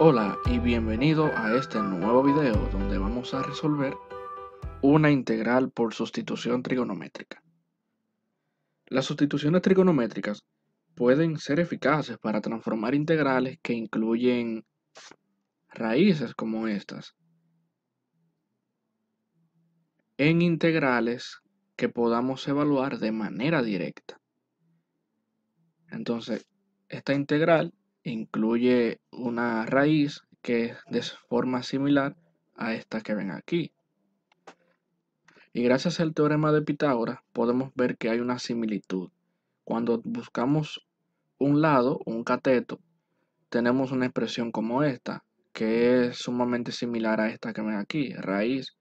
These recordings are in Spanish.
Hola y bienvenido a este nuevo video donde vamos a resolver una integral por sustitución trigonométrica. Las sustituciones trigonométricas pueden ser eficaces para transformar integrales que incluyen raíces como estas en integrales que podamos evaluar de manera directa. Entonces, esta integral incluye una raíz que es de forma similar a esta que ven aquí. Y gracias al teorema de Pitágoras podemos ver que hay una similitud. Cuando buscamos un lado, un cateto, tenemos una expresión como esta, que es sumamente similar a esta que ven aquí, raíz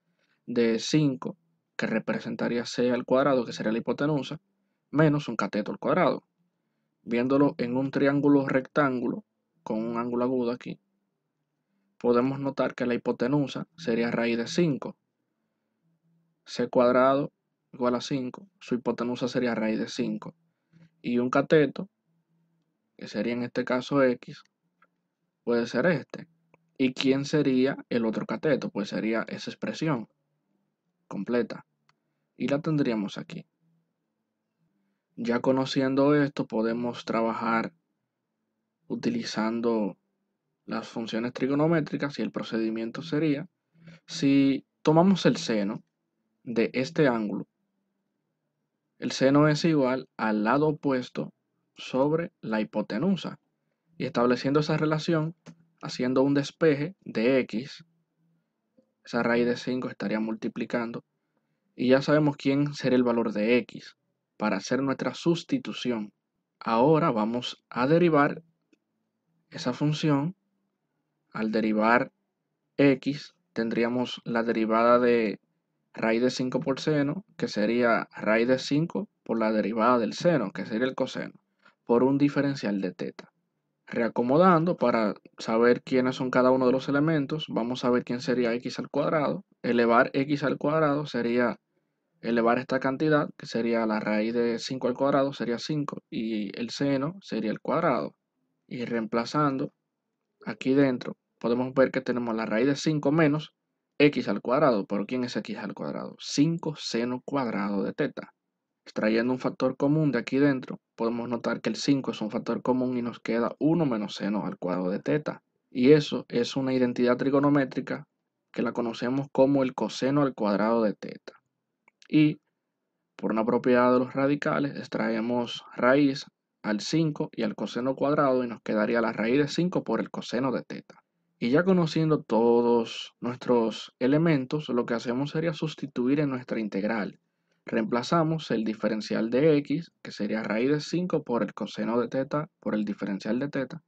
de 5, que representaría c al cuadrado, que sería la hipotenusa, menos un cateto al cuadrado. Viéndolo en un triángulo rectángulo, con un ángulo agudo aquí, podemos notar que la hipotenusa sería raíz de 5. C cuadrado igual a 5, su hipotenusa sería raíz de 5. Y un cateto, que sería en este caso X, puede ser este. ¿Y quién sería el otro cateto? Pues sería esa expresión completa. Y la tendríamos aquí. Ya conociendo esto, podemos trabajar utilizando las funciones trigonométricas y el procedimiento sería, si tomamos el seno de este ángulo, el seno es igual al lado opuesto sobre la hipotenusa. Y estableciendo esa relación, haciendo un despeje de X, esa raíz de 5 estaría multiplicando, y ya sabemos quién sería el valor de X. Para hacer nuestra sustitución. Ahora vamos a derivar esa función. Al derivar X tendríamos la derivada de raíz de 5 por seno, que sería raíz de 5 por la derivada del seno, que sería el coseno, por un diferencial de teta. Reacomodando para saber quiénes son cada uno de los elementos, vamos a ver quién sería X al cuadrado. Elevar X al cuadrado sería elevar esta cantidad, que sería la raíz de 5 al cuadrado, sería 5, y el seno sería el cuadrado. Y reemplazando aquí dentro, podemos ver que tenemos la raíz de 5 menos X al cuadrado. ¿Pero quién es X al cuadrado? 5 seno cuadrado de teta. Extrayendo un factor común de aquí dentro, podemos notar que el 5 es un factor común y nos queda 1 menos seno al cuadrado de teta. Y eso es una identidad trigonométrica que la conocemos como el coseno al cuadrado de teta. Y por una propiedad de los radicales extraemos raíz al 5 y al coseno cuadrado y nos quedaría la raíz de 5 por el coseno de teta. Y ya conociendo todos nuestros elementos, lo que hacemos sería sustituir en nuestra integral. Reemplazamos el diferencial de X, que sería raíz de 5 por el coseno de teta por el diferencial de teta.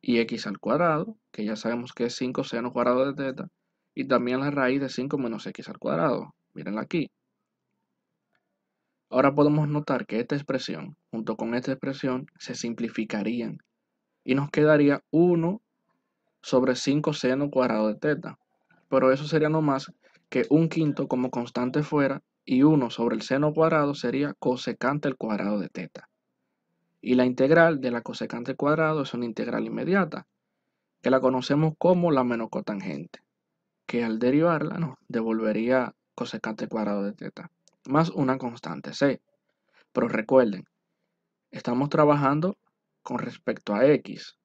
Y X al cuadrado, que ya sabemos que es 5 seno cuadrado de teta. Y también la raíz de 5 menos X al cuadrado. Mírenla aquí. Ahora podemos notar que esta expresión, junto con esta expresión, se simplificarían. Y nos quedaría 1 sobre 5 seno cuadrado de teta. Pero eso sería no más que 1/5 como constante fuera, y 1 sobre el seno cuadrado sería cosecante al cuadrado de teta. Y la integral de la cosecante al cuadrado es una integral inmediata, que la conocemos como la menocotangente, que al derivarla nos devolvería cosecante cuadrado de teta, más una constante c. Pero recuerden, estamos trabajando con respecto a x.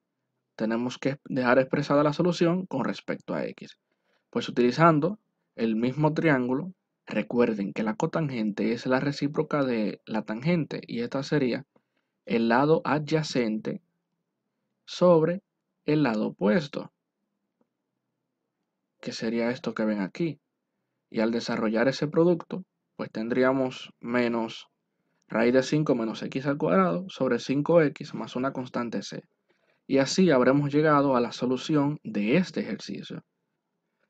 Tenemos que dejar expresada la solución con respecto a x. Pues utilizando el mismo triángulo, recuerden que la cotangente es la recíproca de la tangente, y esta sería el lado adyacente sobre el lado opuesto, que sería esto que ven aquí. Y al desarrollar ese producto, pues tendríamos menos raíz de 5 menos X al cuadrado sobre 5X más una constante C. Y así habremos llegado a la solución de este ejercicio.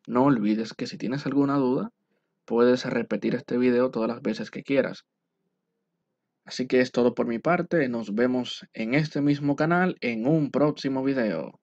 No olvides que si tienes alguna duda, puedes repetir este video todas las veces que quieras. Así que es todo por mi parte. Nos vemos en este mismo canal en un próximo video.